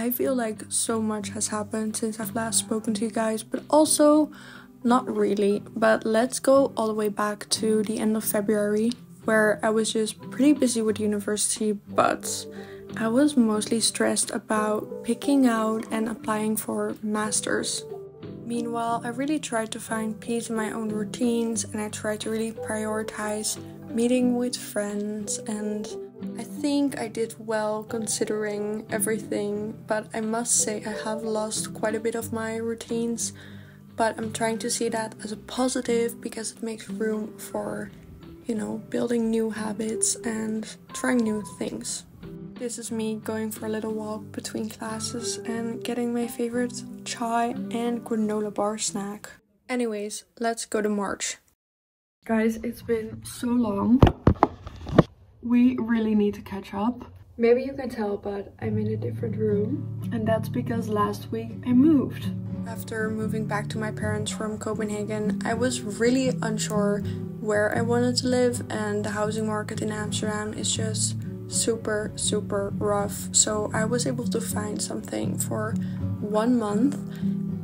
I feel like so much has happened since I've last spoken to you guys, but also not really. But let's go all the way back to the end of February, where I was just pretty busy with university, but I was mostly stressed about picking out and applying for masters. Meanwhile, I really tried to find peace in my own routines, and I tried to really prioritize meeting with friends, and I think I did well considering everything, but I must say I have lost quite a bit of my routines. But I'm trying to see that as a positive because it makes room for, you know, building new habits and trying new things. This is me going for a little walk between classes and getting my favorite chai and granola bar snack. Anyways, let's go to March. Guys, it's been so long. We really need to catch up. Maybe you can tell, but I'm in a different room. And that's because last week I moved. After moving back to my parents from Copenhagen, I was really unsure where I wanted to live, and the housing market in Amsterdam is just super rough. So I was able to find something for 1 month,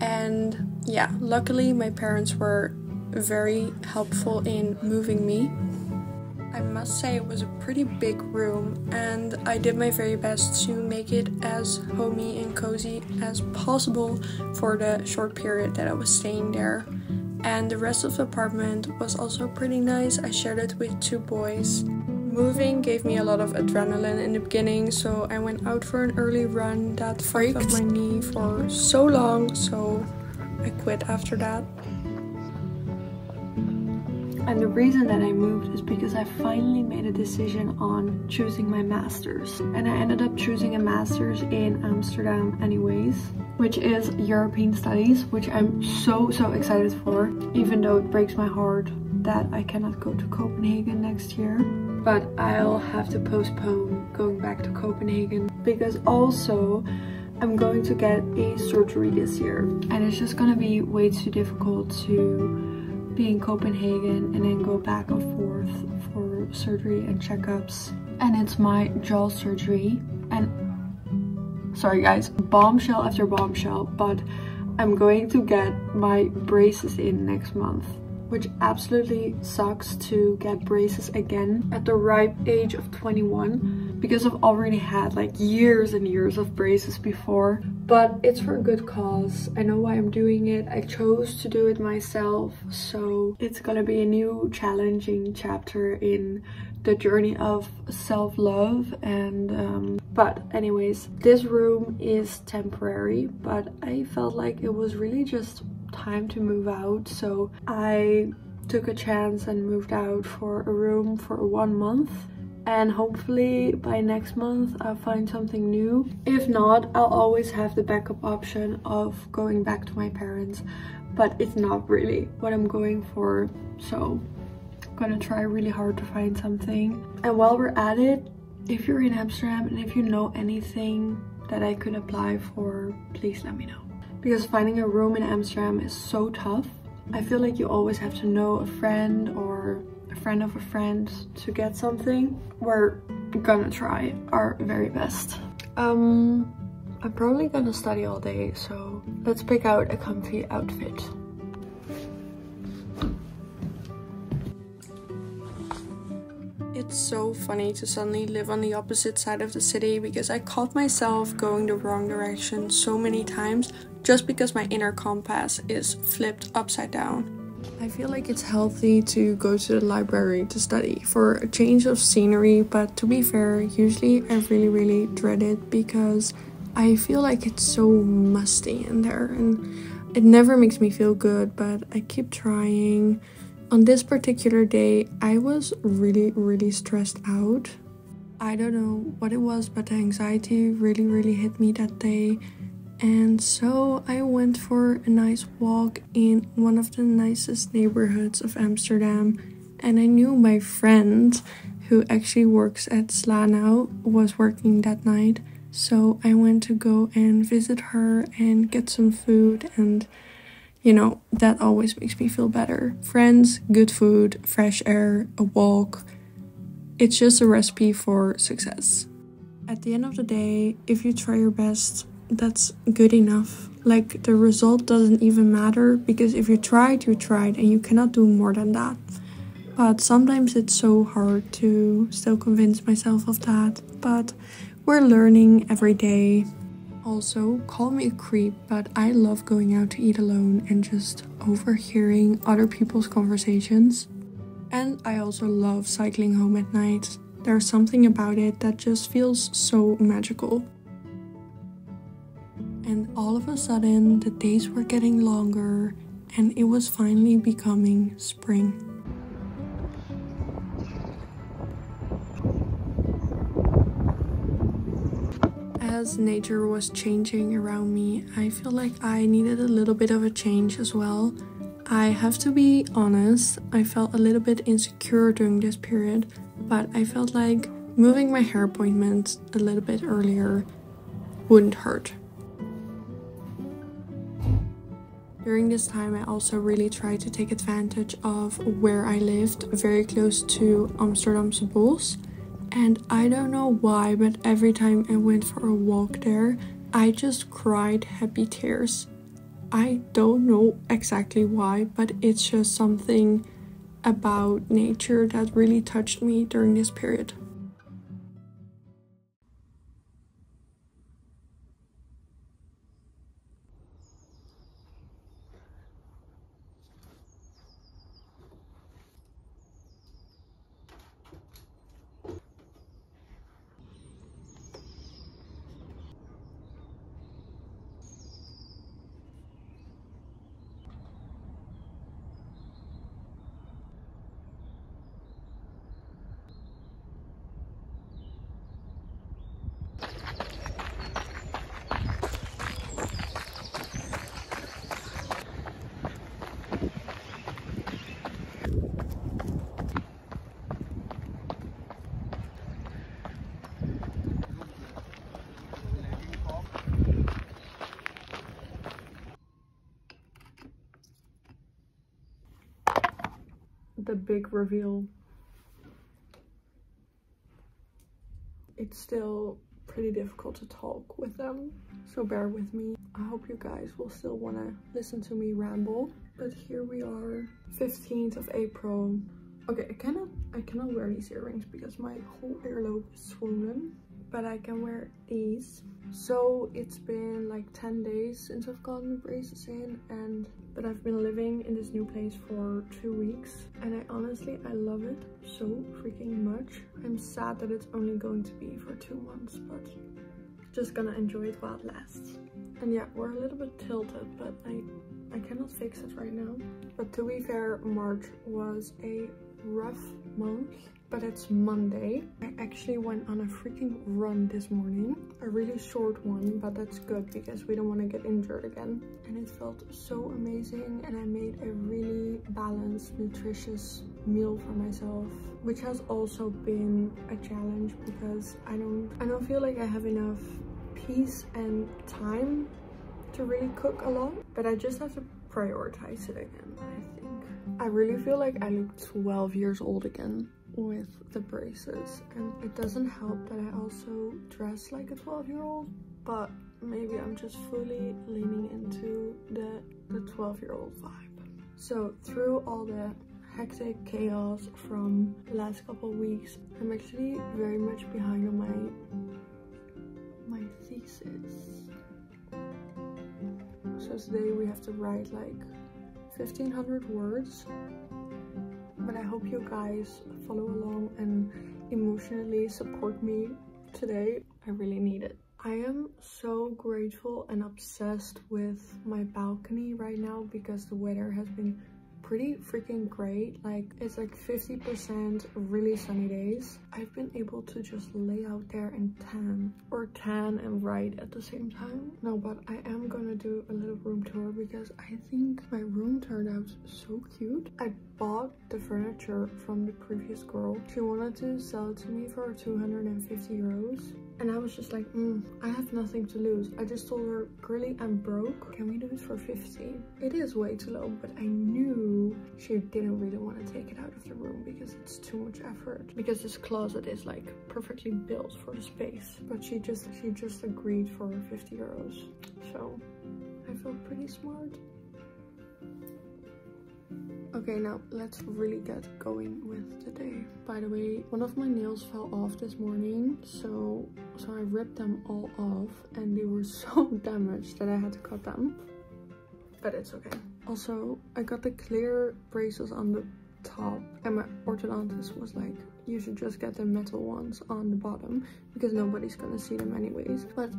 and yeah, luckily my parents were very helpful in moving me. I must say it was a pretty big room, and I did my very best to make it as homey and cozy as possible for the short period that I was staying there. And the rest of the apartment was also pretty nice. I shared it with two boys. Moving gave me a lot of adrenaline in the beginning, so I went out for an early run that fucked up my knee for so long, so I quit after that. And the reason that I moved is because I finally made a decision on choosing my master's. And I ended up choosing a master's in Amsterdam anyways, which is European Studies, which I'm so excited for, even though it breaks my heart that I cannot go to Copenhagen next year. But I'll have to postpone going back to Copenhagen because also I'm going to get a surgery this year. And it's just gonna be way too difficult to be in Copenhagen and then go back and forth for surgery and checkups. And it's my jaw surgery, and sorry guys, bombshell after bombshell, but I'm going to get my braces in next month, which absolutely sucks to get braces again at the ripe age of 21 because I've already had like years and years of braces before, but it's for a good cause. I know why I'm doing it. I chose to do it myself, so it's gonna be a new challenging chapter in the journey of self-love. And but anyways, this room is temporary, but I felt like it was really just time to move out, so I took a chance and moved out for a room for 1 month, and hopefully by next month I'll find something new. If not, I'll always have the backup option of going back to my parents, but it's not really what I'm going for, so I'm gonna try really hard to find something. And while we're at it, if you're in Amsterdam and if you know anything that I could apply for, please let me know. Because finding a room in Amsterdam is so tough. I feel like you always have to know a friend or a friend of a friend to get something. We're gonna try our very best. I'm probably gonna study all day, so let's pick out a comfy outfit. It's so funny to suddenly live on the opposite side of the city because I caught myself going the wrong direction so many times just because my inner compass is flipped upside down. I feel like it's healthy to go to the library to study for a change of scenery, but to be fair, usually I really dread it because I feel like it's so musty in there and it never makes me feel good, but I keep trying. On this particular day, I was really stressed out. I don't know what it was, but the anxiety really hit me that day. And so I went for a nice walk in one of the nicest neighborhoods of Amsterdam. And I knew my friend, who actually works at Slanau, was working that night. So I went to go and visit her and get some food, and you know, that always makes me feel better. Friends, good food, fresh air, a walk. It's just a recipe for success. At the end of the day, if you try your best, that's good enough. Like, the result doesn't even matter, because if you tried, you tried, and you cannot do more than that. But sometimes it's so hard to still convince myself of that. But we're learning every day. Also, call me a creep, but I love going out to eat alone and just overhearing other people's conversations. And I also love cycling home at night. There's something about it that just feels so magical. And all of a sudden, the days were getting longer and it was finally becoming spring. As nature was changing around me, I feel like I needed a little bit of a change as well. I have to be honest, I felt a little bit insecure during this period, but I felt like moving my hair appointment a little bit earlier wouldn't hurt. During this time, I also really tried to take advantage of where I lived, very close to Amsterdam's bulls. And I don't know why, but every time I went for a walk there, I just cried happy tears. I don't know exactly why, but it's just something about nature that really touched me during this period. The big reveal. It's still pretty difficult to talk with them, so bear with me. I hope you guys will still want to listen to me ramble, but here we are, 15th of April. Okay, I cannot wear these earrings because my whole earlobe is swollen, but I can wear these. So it's been like 10 days since I've gotten the braces in, but I've been living in this new place for 2 weeks, and I honestly love it so freaking much. I'm sad that it's only going to be for 2 months, but just gonna enjoy it while it lasts. And yeah, we're a little bit tilted, but I cannot fix it right now. But to be fair, March was a rough month, but it's Monday. I actually went on a freaking run this morning, a really short one, but that's good because we don't want to get injured again. And it felt so amazing, and I made a really balanced, nutritious meal for myself, which has also been a challenge because I don't feel like I have enough peace and time to really cook a lot, but I just have to prioritize it again, I think. I really feel like I look 12 years old again with the braces, and it doesn't help that I also dress like a 12-year-old, but maybe I'm just fully leaning into the 12-year-old vibe. So through all the hectic chaos from the last couple weeks, I'm actually very much behind on my thesis. So today we have to write like 1,500 words, but I hope you guys follow along and emotionally support me today. I really need it. I am so grateful and obsessed with my balcony right now because the weather has been pretty freaking great. Like, it's like 50% really sunny days. I've been able to just lay out there and tan, or tan and write at the same time. No, but I am gonna do a little room tour because I think my room turned out so cute. I bought the furniture from the previous girl. She wanted to sell it to me for 250 euros, And I was just like, I have nothing to lose. I just told her, girly, I'm broke. Can we do it for 50? It is way too low, but I knew she didn't really want to take it out of the room because it's too much effort. Because this closet is like perfectly built for the space. But she just agreed for 50 euros. So I felt pretty smart. Okay, now let's really get going with the day. By the way, one of my nails fell off this morning, so I ripped them all off and they were so damaged that I had to cut them. But it's okay. Also, I got the clear braces on the top and my orthodontist was like, you should just get the metal ones on the bottom because nobody's gonna see them anyways. But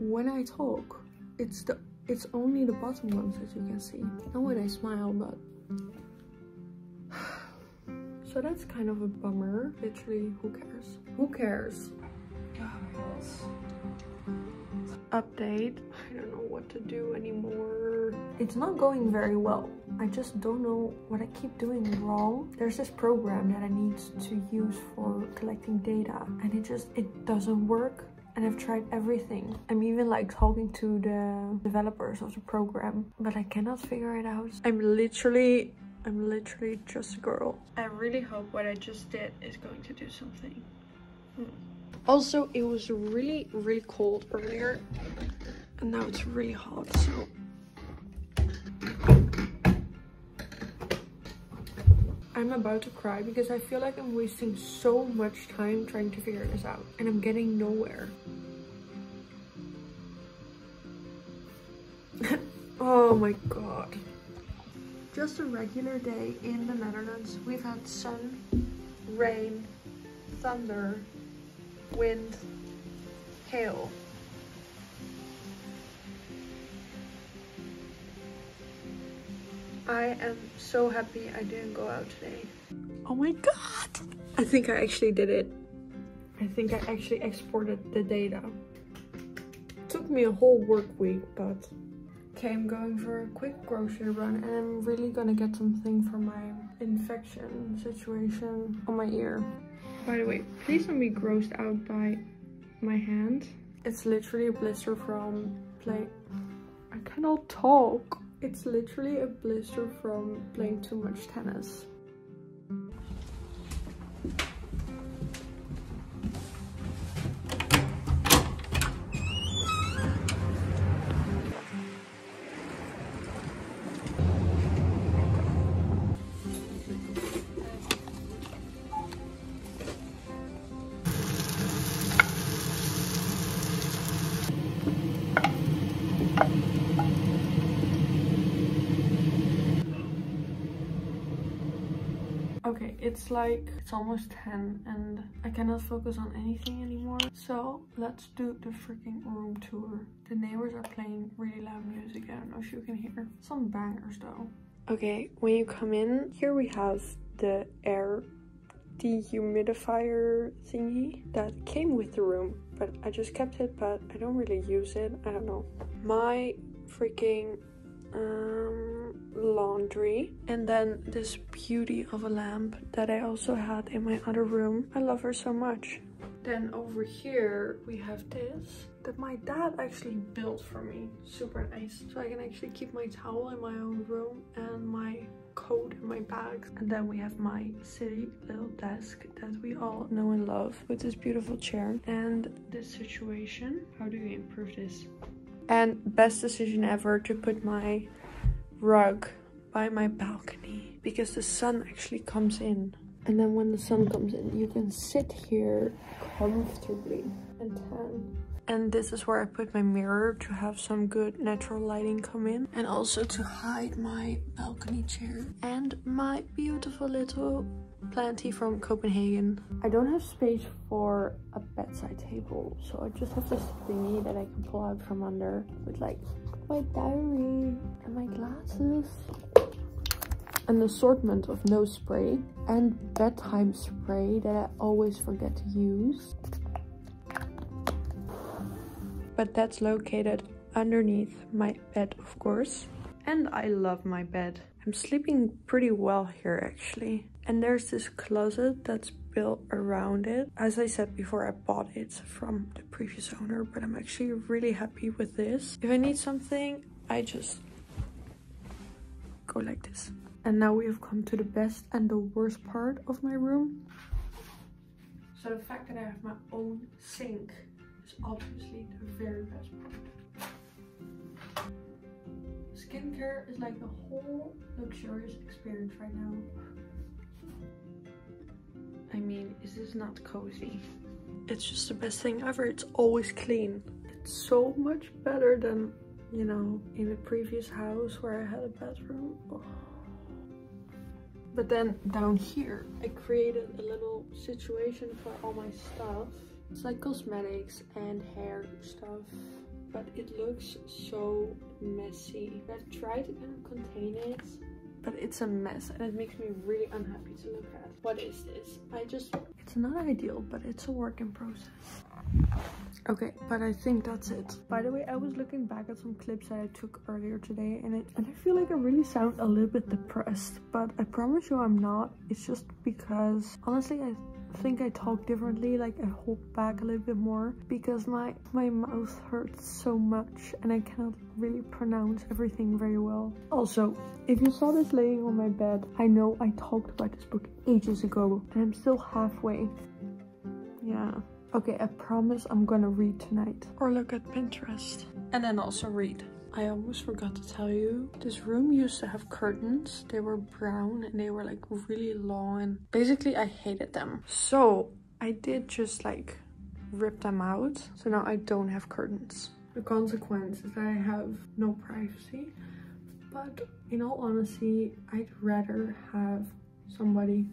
when I talk, it's only the bottom ones that you can see. And when I smile, but... So that's kind of a bummer. Literally, who cares? Who cares? Update. I don't know what to do anymore. It's not going very well. I just don't know what I keep doing wrong. There's this program that I need to use for collecting data and it doesn't work. And I've tried everything. I'm even like talking to the developers of the program, but I cannot figure it out. I'm literally just a girl. I really hope what I just did is going to do something. Also, it was really, really cold earlier, and now it's really hot, so. I'm about to cry because I feel like I'm wasting so much time trying to figure this out and I'm getting nowhere. Oh my god. Just a regular day in the Netherlands. We've had sun, rain, thunder, wind, hail. I am so happy I didn't go out today. Oh my god! I think I actually did it. I think I actually exported the data. Took me a whole work week, but... Okay, I'm going for a quick grocery run and I'm really gonna get something for my infection situation on my ear. By the way, please don't be grossed out by my hand. It's literally a blister from play... I cannot talk. It's literally a blister from playing too much tennis. Okay, it's almost 10 and I cannot focus on anything anymore. So let's do the freaking room tour. The neighbors are playing really loud music. I don't know if you can hear some bangers though. Okay, when you come in, here we have the air dehumidifier thingy that came with the room, but I just kept it, but I don't really use it. I don't know. My freaking laundry, and then this beauty of a lamp that I also had in my other room. I love her so much. Then over here we have this that my dad actually built for me. Super nice. So I can actually keep my towel in my own room and my coat and my bags. And then we have my silly little desk that we all know and love with this beautiful chair and this situation. How do we improve this? And best decision ever to put my rug by my balcony because the sun actually comes in, and then when the sun comes in you can sit here comfortably and tan. And this is where I put my mirror to have some good natural lighting come in, and also to hide my balcony chair and my beautiful little planty from Copenhagen. I don't have space for a bedside table, so I just have this thingy that I can pull out from under with like my diary and my glasses, an assortment of nose spray and bedtime spray that I always forget to use, but that's located underneath my bed, of course. And I love my bed. I'm sleeping pretty well here actually. And there's this closet that's bill around it. As I said before, I bought it from the previous owner, but I'm actually really happy with this. If I need something, I just go like this. And now we have come to the best and the worst part of my room. So the fact that I have my own sink is obviously the very best part. Skincare is like a whole luxurious experience right now. I mean, is this not cozy? It's just the best thing ever. It's always clean. It's so much better than, you know, in the previous house where I had a bedroom. Oh. But then down here, I created a little situation for all my stuff. It's like cosmetics and hair stuff, but it looks so messy. I've tried to kind of contain it, but it's a mess and it makes me really unhappy to look at. What is this? It's not ideal, but it's a work in process. Okay, but I think that's it. By the way, I was looking back at some clips that I took earlier today, and I feel like I really sound a little bit depressed, but I promise you I'm not. It's just because, honestly, I think I talk differently. Like, I hold back a little bit more because my mouth hurts so much and I cannot really pronounce everything very well. Also, if you saw this laying on my bed, I know I talked about this book ages ago and I'm still halfway. Yeah. Okay, I promise I'm gonna read tonight. Or look at Pinterest. And then also read. I almost forgot to tell you, this room used to have curtains. They were brown and they were like really long and basically I hated them. So I did just like rip them out. So now I don't have curtains. The consequence is that I have no privacy. But in all honesty, I'd rather have somebody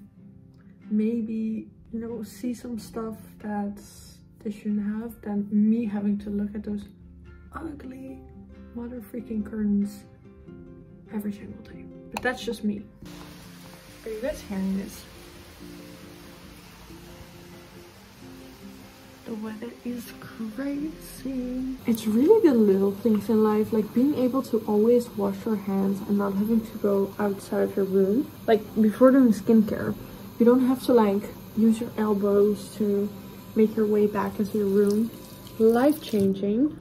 maybe, you know, see some stuff that they shouldn't have than me having to look at those ugly mother freaking curtains every single day. But that's just me. Are you guys hearing this? The weather is crazy. It's really the little things in life, like being able to always wash your hands and not having to go outside your room. Like before doing skincare, you don't have to like use your elbows to make your way back into your room. Life-changing.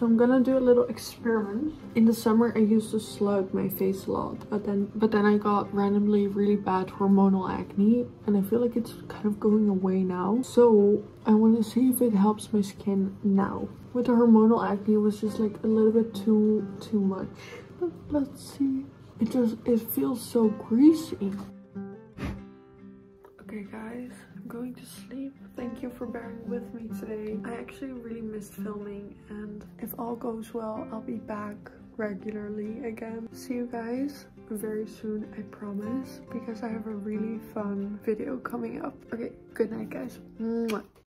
So I'm gonna do a little experiment. In the summer I used to slug my face a lot, but then I got randomly really bad hormonal acne and I feel like it's kind of going away now. So I want to see if it helps my skin now. With the hormonal acne it was just like a little bit too much. But let's see. It feels so greasy. Okay guys, I'm going to sleep. Thank you for bearing with me today. I actually really missed filming and if all goes well, I'll be back regularly again. See you guys very soon, I promise, because I have a really fun video coming up. Okay, good night guys. Mwah.